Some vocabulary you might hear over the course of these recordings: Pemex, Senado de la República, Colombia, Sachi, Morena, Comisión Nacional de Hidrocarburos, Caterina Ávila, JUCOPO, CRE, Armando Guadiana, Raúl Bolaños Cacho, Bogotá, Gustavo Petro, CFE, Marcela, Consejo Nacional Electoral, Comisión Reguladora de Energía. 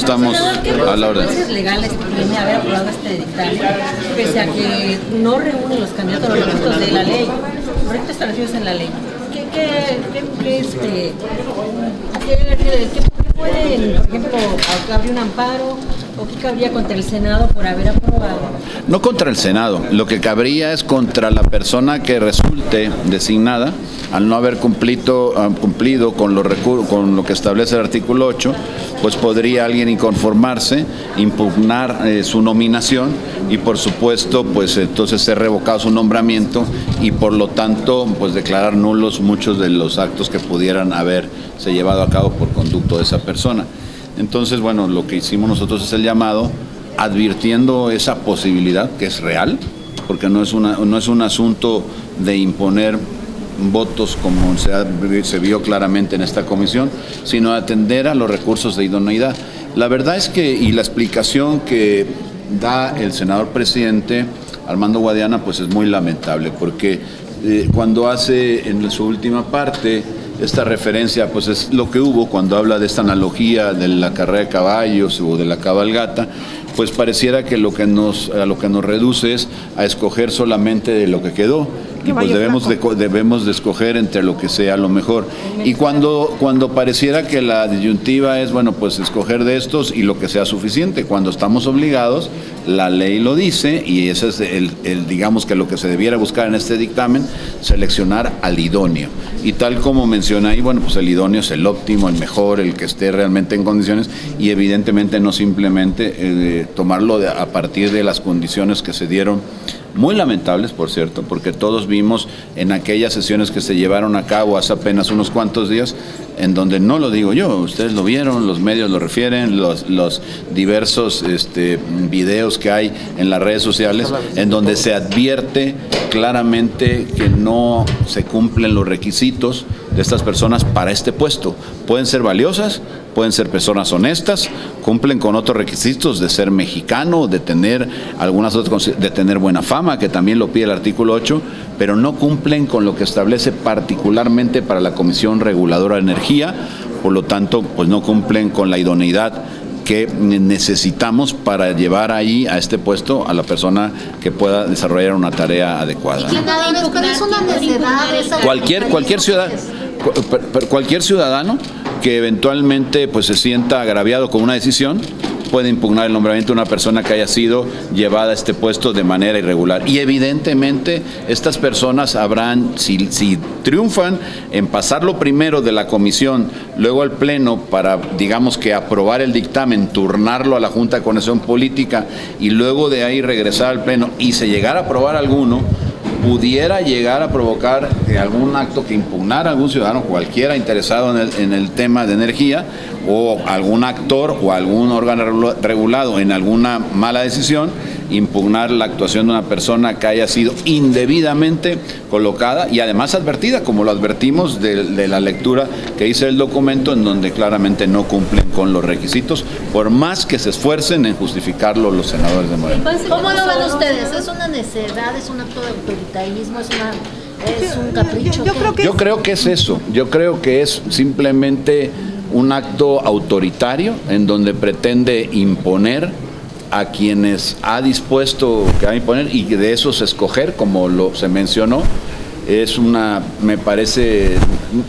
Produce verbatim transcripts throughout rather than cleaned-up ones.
estamos a la orden. ¿Qué legales tiene haber aprobado este dictamen, pese a que no reúnen los candidatos los requisitos de la ley, los requisitos establecidos en la ley? ¿Qué, qué, qué, este, qué, qué, qué pueden, por ejemplo, abrir un amparo? ¿O qué cabría contra el Senado por haber aprobado? No contra el Senado, lo que cabría es contra la persona que resulte designada al no haber cumplido, cumplido con, los con lo que establece el artículo ocho, pues podría alguien inconformarse, impugnar eh, su nominación y por supuesto pues entonces ser revocado su nombramiento y por lo tanto pues declarar nulos muchos de los actos que pudieran haberse llevado a cabo por conducto de esa persona. Entonces, bueno, lo que hicimos nosotros es el llamado, advirtiendo esa posibilidad que es real, porque no es, una, no es un asunto de imponer votos como se, ha, se vio claramente en esta comisión, sino atender a los recursos de idoneidad. La verdad es que, y la explicación que da el senador presidente Armando Guadiana, pues es muy lamentable, porque eh, cuando hace en su última parte esta referencia, pues es lo que hubo cuando habla de esta analogía de la carrera de caballos o de la cabalgata, pues pareciera que lo que nos, a lo que nos reduce es a escoger solamente de lo que quedó. Y pues debemos de, debemos de escoger entre lo que sea lo mejor. Y cuando, cuando pareciera que la disyuntiva es, bueno, pues escoger de estos y lo que sea suficiente, cuando estamos obligados, la ley lo dice y ese es el, el digamos que lo que se debiera buscar en este dictamen, seleccionar al idóneo. Y tal como menciona ahí, bueno, pues el idóneo es el óptimo, el mejor, el que esté realmente en condiciones y evidentemente no simplemente eh, tomarlo de, a partir de las condiciones que se dieron, muy lamentables, por cierto, porque todos vimos en aquellas sesiones que se llevaron a cabo hace apenas unos cuantos días, en donde no lo digo yo, ustedes lo vieron, los medios lo refieren, los, los diversos este, videos que hay en las redes sociales, en donde se advierte claramente que no se cumplen los requisitos de estas personas para este puesto. Pueden ser valiosas, pueden ser personas honestas, cumplen con otros requisitos de ser mexicano, de tener algunas otras, de tener buena fama, que también lo pide el artículo ocho, pero no cumplen con lo que establece particularmente para la Comisión Reguladora de Energía, por lo tanto, pues no cumplen con la idoneidad que necesitamos para llevar ahí a este puesto a la persona que pueda desarrollar una tarea adecuada. Cualquier, cualquier ciudadano, cualquier ciudadano que eventualmente pues se sienta agraviado con una decisión puede impugnar el nombramiento de una persona que haya sido llevada a este puesto de manera irregular. Y evidentemente estas personas habrán, si, si triunfan en pasarlo primero de la comisión, luego al pleno para, digamos que aprobar el dictamen, turnarlo a la Junta de Coordinación Política y luego de ahí regresar al pleno y se llegara a aprobar alguno, pudiera llegar a provocar algún acto que impugnara a algún ciudadano, cualquiera interesado en el, en el tema de energía, o algún actor o algún órgano regulado en alguna mala decisión, impugnar la actuación de una persona que haya sido indebidamente colocada y además advertida, como lo advertimos de, de la lectura que hice el documento, en donde claramente no cumplen con los requisitos, por más que se esfuercen en justificarlo los senadores de Morena. ¿Cómo lo ven ustedes? ¿Es una necedad? ¿Es un acto de autoritarismo? ¿Es una... ¿Es un capricho? Yo, yo, yo, creo que yo creo que es eso. Yo creo que es simplemente un acto autoritario en donde pretende imponer a quienes ha dispuesto que va a imponer y de esos escoger, como lo se mencionó. Es una, me parece,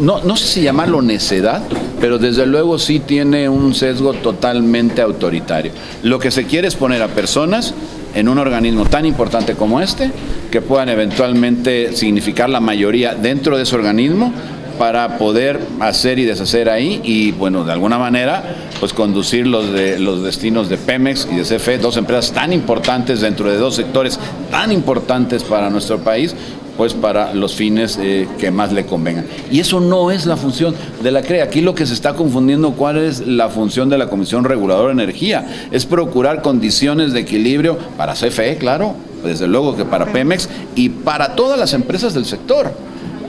no, no sé si llamarlo necedad, pero desde luego sí tiene un sesgo totalmente autoritario. Lo que se quiere es poner a personas en un organismo tan importante como este, que puedan eventualmente significar la mayoría dentro de ese organismo, para poder hacer y deshacer ahí y, bueno, de alguna manera, pues conducir los, de, los destinos de Pemex y de C F E, dos empresas tan importantes dentro de dos sectores tan importantes para nuestro país, pues para los fines eh, que más le convengan. Y eso no es la función de la C R E. Aquí lo que se está confundiendo cuál es la función de la Comisión Reguladora de Energía, es procurar condiciones de equilibrio para C F E, claro, desde luego que para Pemex y para todas las empresas del sector.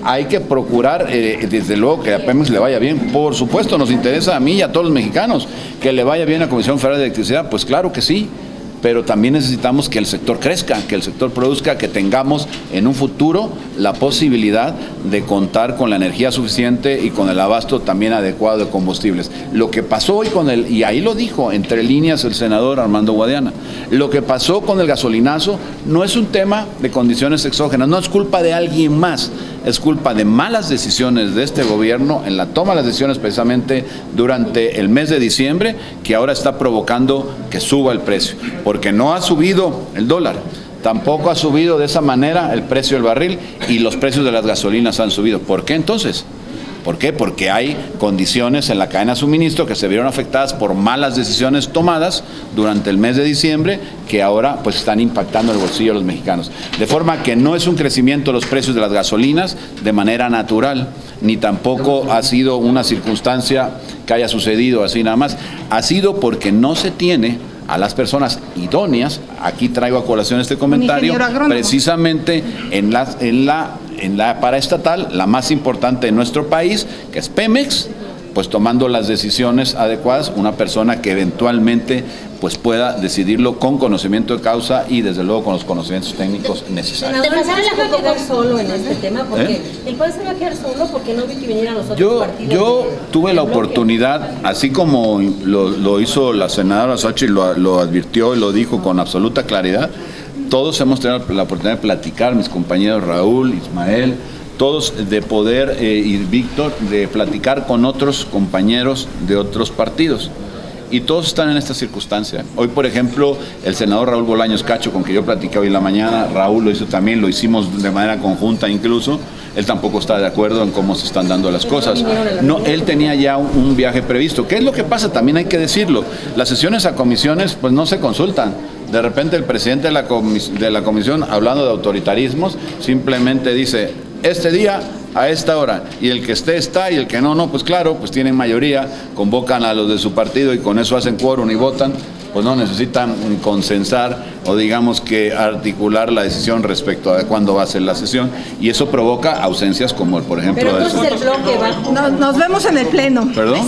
Hay que procurar, eh, desde luego, que a Pemex le vaya bien. Por supuesto, nos interesa a mí y a todos los mexicanos que le vaya bien a la Comisión Federal de Electricidad. Pues claro que sí, pero también necesitamos que el sector crezca, que el sector produzca, que tengamos en un futuro la posibilidad de contar con la energía suficiente y con el abasto también adecuado de combustibles. Lo que pasó hoy con el, y ahí lo dijo entre líneas el senador Armando Guadiana, lo que pasó con el gasolinazo no es un tema de condiciones exógenas, no es culpa de alguien más, es culpa de malas decisiones de este gobierno en la toma de las decisiones precisamente durante el mes de diciembre, que ahora está provocando que suba el precio, porque no ha subido el dólar, tampoco ha subido de esa manera el precio del barril y los precios de las gasolinas han subido. ¿Por qué entonces? ¿Por qué? Porque hay condiciones en la cadena de suministro que se vieron afectadas por malas decisiones tomadas durante el mes de diciembre que ahora pues están impactando el bolsillo de los mexicanos. De forma que no es un crecimiento de los precios de las gasolinas de manera natural, ni tampoco ha sido una circunstancia que haya sucedido así nada más. Ha sido porque no se tiene a las personas idóneas, aquí traigo a colación este comentario, precisamente en la, en la, en la paraestatal, la más importante de nuestro país, que es Pemex, pues tomando las decisiones adecuadas, una persona que eventualmente pues pueda decidirlo con conocimiento de causa y desde luego con los conocimientos técnicos necesarios. ¿Te pensaron que va a quedar solo en este tema? Porque ¿Eh? el país se va a quedar solo porque no vi que viniera a nosotros. Yo, yo de, tuve de la bloque. oportunidad, así como lo, lo hizo la senadora Sachi, lo, lo advirtió y lo dijo con absoluta claridad, todos hemos tenido la oportunidad de platicar, mis compañeros Raúl, Ismael, todos de poder, eh, y Víctor, de platicar con otros compañeros de otros partidos. Y todos están en esta circunstancia. Hoy, por ejemplo, el senador Raúl Bolaños Cacho, con quien yo platiqué hoy en la mañana, Raúl lo hizo también, lo hicimos de manera conjunta incluso, él tampoco está de acuerdo en cómo se están dando las cosas. No, él tenía ya un viaje previsto. ¿Qué es lo que pasa? También hay que decirlo. Las sesiones a comisiones pues no se consultan. De repente el presidente de la, comis- de la comisión, hablando de autoritarismos, simplemente dice, este día, a esta hora, y el que esté está y el que no, no, pues claro, pues tienen mayoría, convocan a los de su partido y con eso hacen quórum y votan, pues no necesitan consensar o digamos que articular la decisión respecto a cuándo va a ser la sesión, y eso provoca ausencias como el, por ejemplo... Pero entonces de el bloque va... Nos, nos vemos en el pleno. ¿Perdón?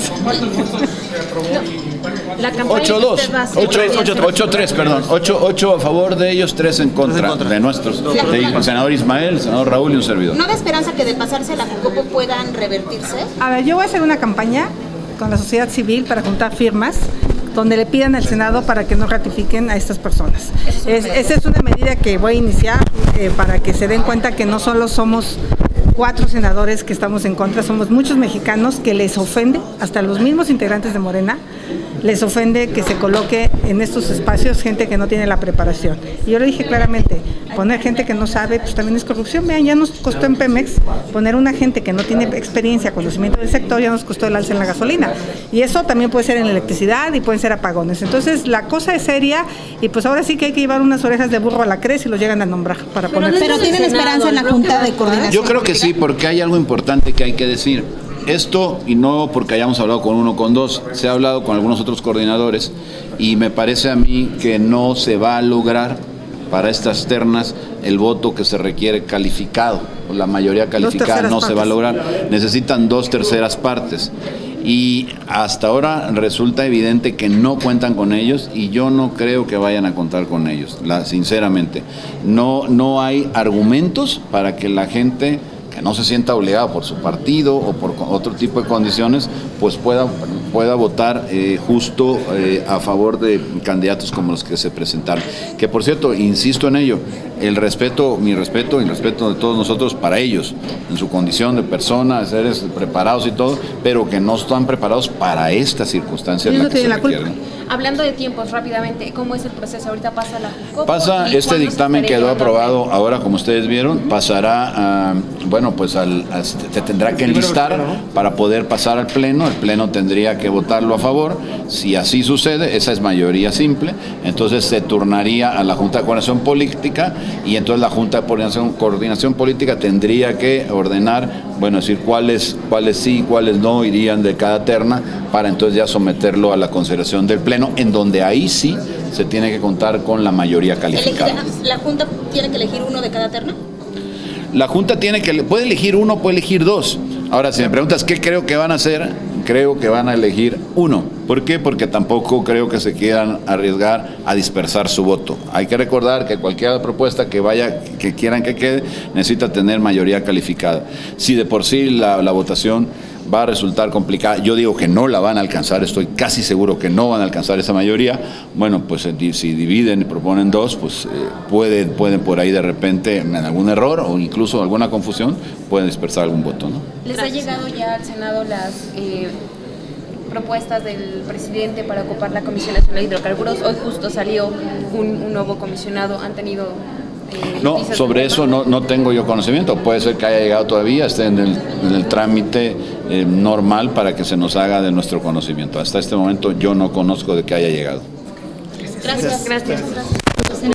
ocho dos, ocho tres, perdón, ocho a favor de ellos, tres en contra de nuestros, del senador Ismael, senador Raúl y un servidor. ¿No da esperanza que de pasarse la JUCOPO puedan revertirse? A ver, yo voy a hacer una campaña con la sociedad civil para juntar firmas donde le pidan al Senado para que no ratifiquen a estas personas. Es, esa es una medida que voy a iniciar eh, para que se den cuenta que no solo somos cuatro senadores que estamos en contra, somos muchos mexicanos que les ofende, hasta los mismos integrantes de Morena, les ofende que se coloque en estos espacios gente que no tiene la preparación. Y yo le dije claramente, poner gente que no sabe, pues también es corrupción. Vean, ya nos costó en Pemex poner una gente que no tiene experiencia, conocimiento del sector, ya nos costó el alza en la gasolina. Y eso también puede ser en la electricidad y pueden ser apagones. Entonces la cosa es seria y pues ahora sí que hay que llevar unas orejas de burro a la CRE si los llegan a nombrar para poner. Pero tienen esperanza en la Junta de Coordinación. Yo creo que sí, porque hay algo importante que hay que decir. Esto, y no porque hayamos hablado con uno o con dos, se ha hablado con algunos otros coordinadores y me parece a mí que no se va a lograr para estas ternas el voto que se requiere calificado, la mayoría calificada no se va a lograr, necesitan dos terceras partes. Y hasta ahora resulta evidente que no cuentan con ellos y yo no creo que vayan a contar con ellos, la, sinceramente. No, no hay argumentos para que la gente que no se sienta obligada por su partido o por otro tipo de condiciones, pues pueda, pueda votar eh, justo eh, a favor de candidatos como los que se presentaron. Que por cierto, insisto en ello, el respeto, mi respeto y el respeto de todos nosotros para ellos, en su condición de personas, de seres preparados y todo, pero que no están preparados para esta circunstancia en la que se requieren. Hablando de tiempos, rápidamente, ¿cómo es el proceso? Ahorita pasa la JUCOPO. Pasa, este dictamen quedó aprobado ahora, como ustedes vieron, pasará a, bueno, pues al, a, se tendrá que enlistar para poder pasar al pleno, el pleno tendría que votarlo a favor, si así sucede, esa es mayoría simple, entonces se turnaría a la Junta de Coordinación Política y entonces la Junta de Coordinación, Coordinación Política tendría que ordenar, bueno, decir cuáles, cuáles sí, cuáles no irían de cada terna para entonces ya someterlo a la consideración del pleno, en donde ahí sí se tiene que contar con la mayoría calificada. ¿La Junta tiene que elegir uno de cada terna? La Junta tiene que puede elegir uno, puede elegir dos. Ahora, si me preguntas qué creo que van a hacer, creo que van a elegir uno. ¿Por qué? Porque tampoco creo que se quieran arriesgar a dispersar su voto. Hay que recordar que cualquier propuesta que vaya, que quieran que quede, necesita tener mayoría calificada. Si de por sí la, la votación va a resultar complicada, yo digo que no la van a alcanzar, estoy casi seguro que no van a alcanzar esa mayoría, bueno, pues si dividen y proponen dos, pues eh, pueden, pueden por ahí de repente, en algún error o incluso alguna confusión, pueden dispersar algún voto, ¿no? ¿Les ha llegado ya al Senado las eh, propuestas del presidente para ocupar la Comisión Nacional de Hidrocarburos? Hoy justo salió un, un nuevo comisionado, han tenido... No, sobre eso no, no tengo yo conocimiento, puede ser que haya llegado todavía, esté en el, en el trámite eh, normal para que se nos haga de nuestro conocimiento. Hasta este momento yo no conozco de que haya llegado. Gracias. Gracias. Gracias.